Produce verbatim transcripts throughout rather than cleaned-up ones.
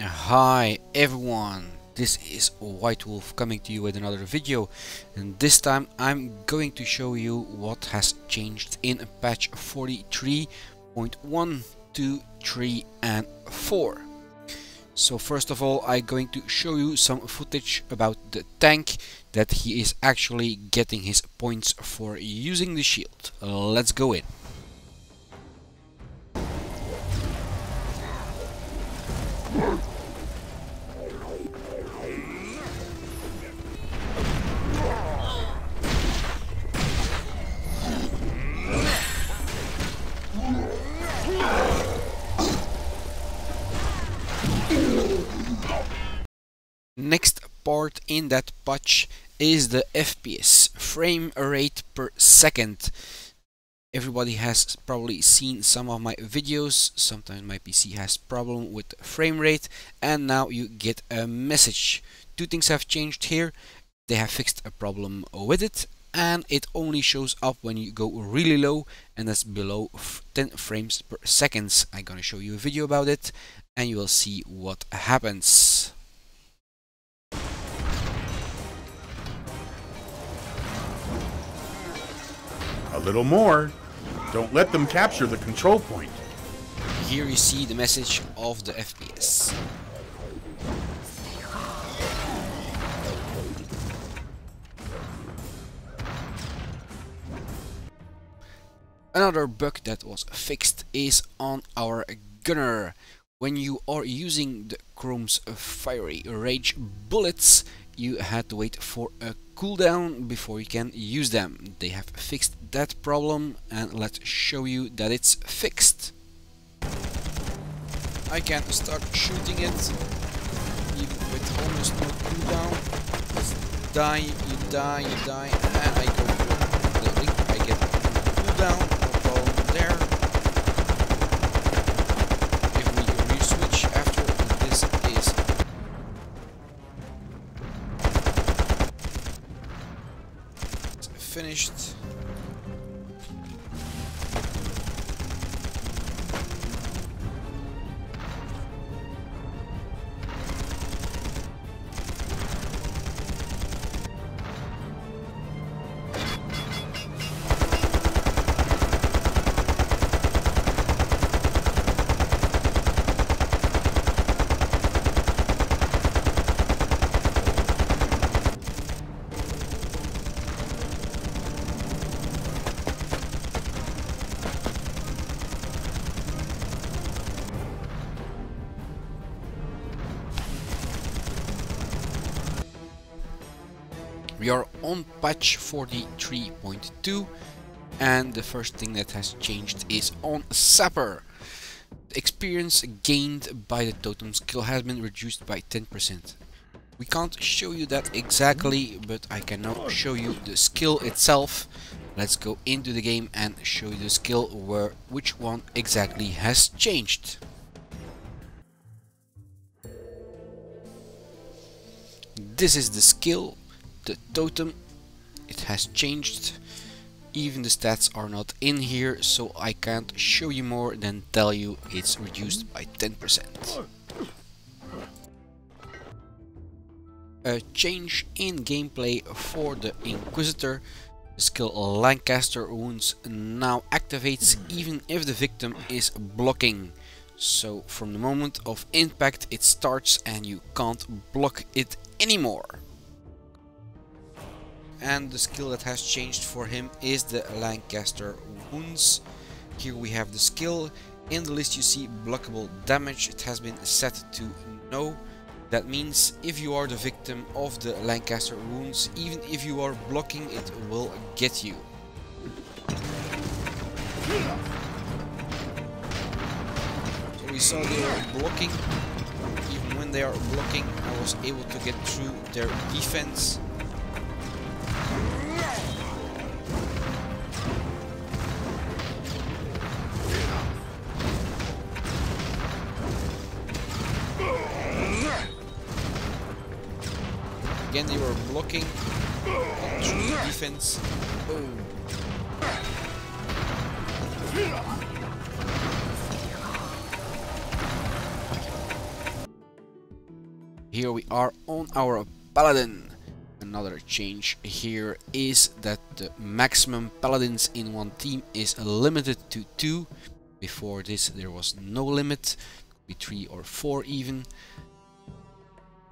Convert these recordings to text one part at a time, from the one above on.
Hi everyone, this is White Wolf coming to you with another video, and this time I'm going to show you what has changed in patch forty-three point one, two, three and four. So first of all, I'm going to show you some footage about the tank, that he is actually getting his points for using the shield. Let's go in. Next part in that patch is the F P S, frame rate per second. Everybody has probably seen some of my videos. Sometimes my P C has problem with frame rate, and now you get a message. Two things have changed here. They have fixed a problem with it, and it only shows up when you go really low, and that's below ten frames per second. I'm gonna show you a video about it, and you will see what happens. A little more. Don't let them capture the control point. Here you see the message of the F P S. Another bug that was fixed is on our gunner. When you are using the Chrome's Fiery Rage bullets, you had to wait for a cooldown before you can use them. They have fixed that problem, and let's show you that it's fixed. I can start shooting it even with almost no cooldown. Just die, you die, you die, and I go for the link. I get cooldown, no problem there. If we re-switch after this is finished. We are on patch forty-three point two, and the first thing that has changed is on Sapper. The experience gained by the totem skill has been reduced by ten percent. We can't show you that exactly, but I can now show you the skill itself. Let's go into the game and show you the skill where which one exactly has changed. This is the skill. The totem, it has changed. Even the stats are not in here, so I can't show you more than tell you it's reduced by ten percent. A change in gameplay for the Inquisitor. The skill Lancaster Wounds now activates even if the victim is blocking. So from the moment of impact it starts and you can't block it anymore. And the skill that has changed for him is the Lancaster Wounds. Here we have the skill. In the list you see blockable damage. It has been set to no. That means if you are the victim of the Lancaster Wounds, even if you are blocking, it will get you. So we saw they were blocking. Even when they are blocking, I was able to get through their defense. Again, they were blocking through the defense. Oh. here we are on our Paladin. Another change here is that the maximum Paladins in one team is limited to two. Before this there was no limit, it could be three or four even.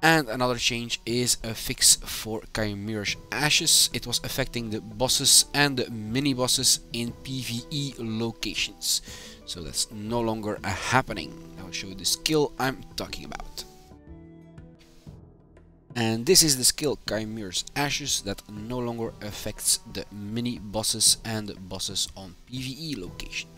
And another change is a fix for Chimera's Ashes. It was affecting the bosses and the mini-bosses in PvE locations. So that's no longer a happening. I'll show you the skill I'm talking about. And this is the skill Chimera's Ashes that no longer affects the mini-bosses and bosses on PvE location.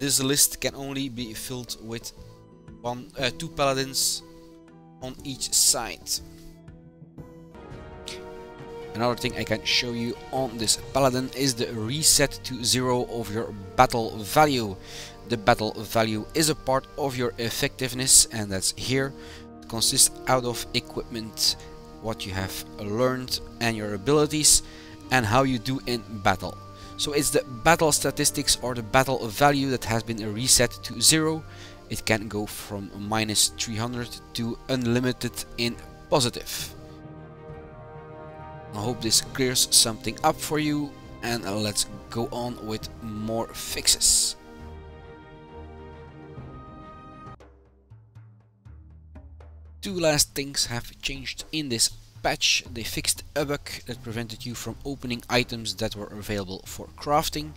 This list can only be filled with one, uh, two paladins on each side. Another thing I can show you on this paladin is the reset to zero of your battle value. The battle value is a part of your effectiveness, and that's here. It consists out of equipment, what you have learned and your abilities, and how you do in battle. So it's the battle statistics or the battle value that has been reset to zero. It can go from minus three hundred to unlimited in positive. I hope this clears something up for you, and let's go on with more fixes. Two last things have changed in this patch. They fixed a bug that prevented you from opening items that were available for crafting,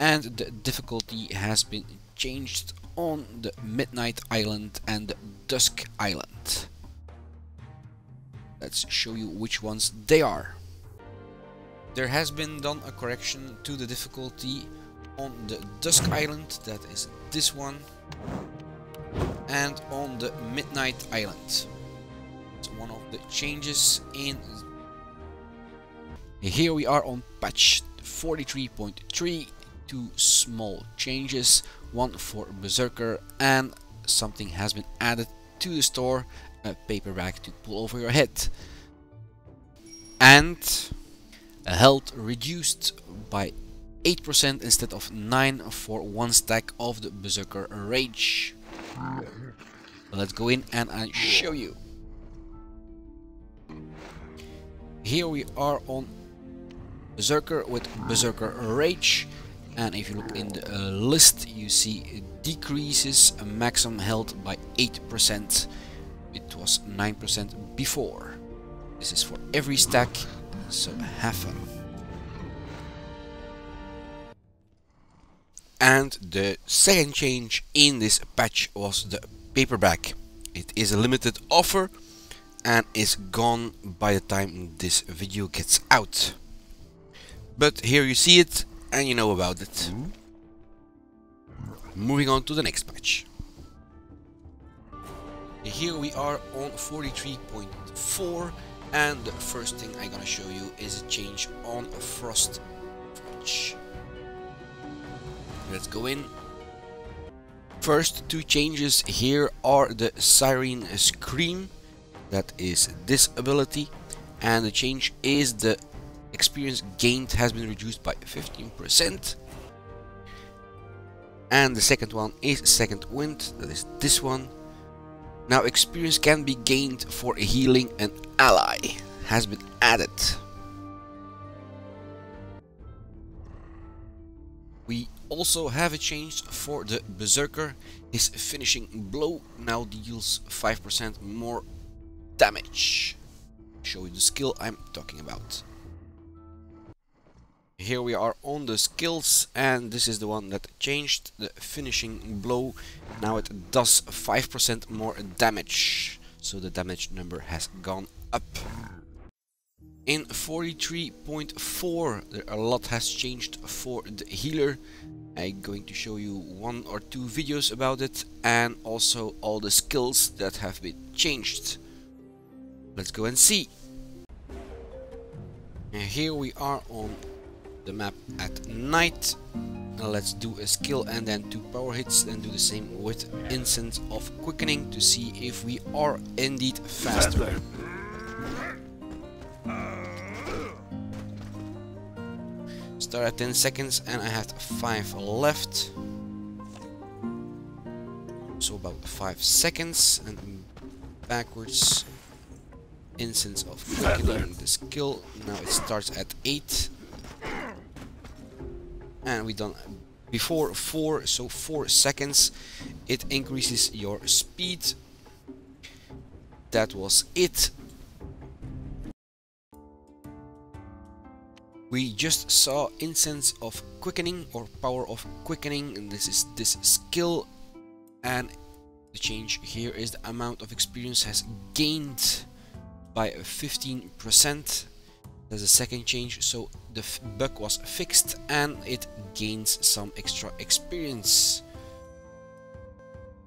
and the difficulty has been changed on the Midnight Island and the Dusk Island. Let's show you which ones they are. There has been done a correction to the difficulty on the Dusk Island, that is this one, and on the Midnight Island. One of the changes in here we are on patch forty-three point three. Two small changes, one for Berserker, and something has been added to the store, a paperback to pull over your head, and a health reduced by eight percent instead of nine for one stack of the Berserker Rage. Let's go in and I'll show you. Here we are on Berserker with Berserker Rage, and if you look in the list you see decreases maximum health by eight percent. It was nine percent before. This is for every stack, so have fun. And the second change in this patch was the paperback. It is a limited offer and is gone by the time this video gets out. But here you see it and you know about it. Moving on to the next patch. Here we are on forty-three point four, and the first thing I'm gonna show you is a change on Frost Forge. Let's go in. First two changes here are the Siren Scream, that is this ability, and the change is the experience gained has been reduced by fifteen percent. And the second one is Second Wind, that is this one. Now experience can be gained for healing an ally, has been added. We also have a change for the Berserker. His finishing blow now deals five percent more damage. Show you the skill I'm talking about. Here we are on the skills, and this is the one that changed. The finishing blow, now it does five percent more damage, so the damage number has gone up. In forty-three point four there a lot has changed for the healer. I'm going to show you one or two videos about it, and also all the skills that have been changed. Let's go and see. And here we are on the map at night. Now let's do a skill and then two power hits, then do the same with Incense of Quickening to see if we are indeed faster. Start at ten seconds and I have five left. So about five seconds, and backwards instance of continuing this kill. Now it starts at eight, and we done before four, so four seconds. It increases your speed. That was it. We just saw Incense of Quickening or Power of Quickening, and this is this skill, and the change here is the amount of experience has gained by fifteen percent. There's a second change, so the bug was fixed and it gains some extra experience.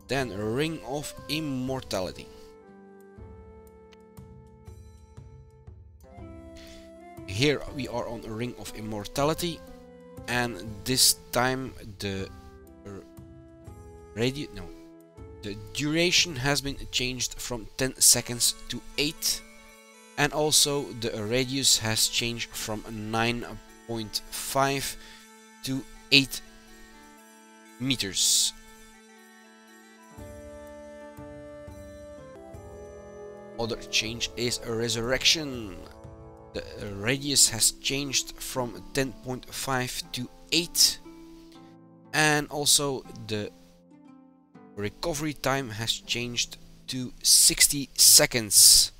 Then Ring of Immortality. Here we are on Ring of Immortality, and this time the radio no the duration has been changed from ten seconds to eight, and also the radius has changed from nine point five to eight meters. Other change is a resurrection. The radius has changed from ten point five to eight, and also the recovery time has changed to sixty seconds.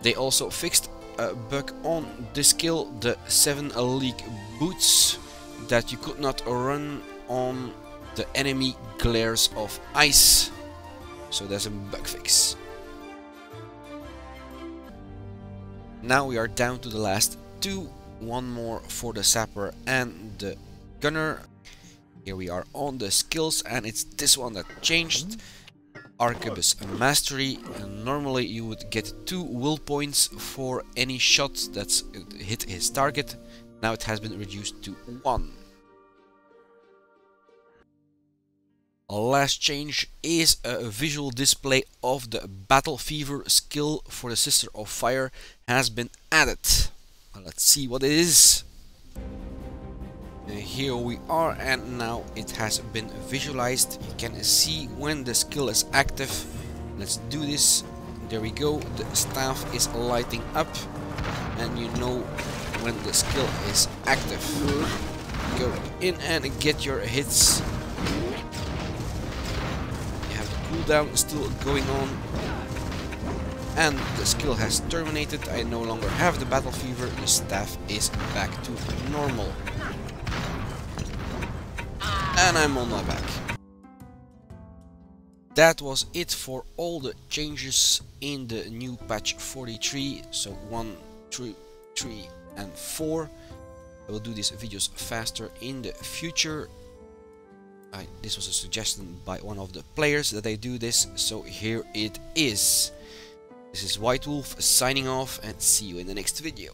They also fixed a bug on this skill, the seven league boots, that you could not run on the enemy glares of ice. So there's a bug fix. Now we are down to the last two. One more for the Sapper and the Gunner. Here we are on the skills, and it's this one that changed. Arquebus Mastery. And normally you would get two will points for any shot that's hit his target. Now it has been reduced to one. Last change is a visual display of the Battle Fever skill for the Sister of Fire has been added. Let's see what it is. And here we are, and now it has been visualized. You can see when the skill is active. Let's do this. There we go. The staff is lighting up, and you know when the skill is active. Go in and get your hits. Cooldown still going on, and the skill has terminated. I no longer have the Battle Fever. The staff is back to normal, and I'm on my back. That was it for all the changes in the new patch forty-three, so one, two, three and four. I will do these videos faster in the future. I, this was a suggestion by one of the players that I do this, so here it is. This is White Wolf signing off, and see you in the next video.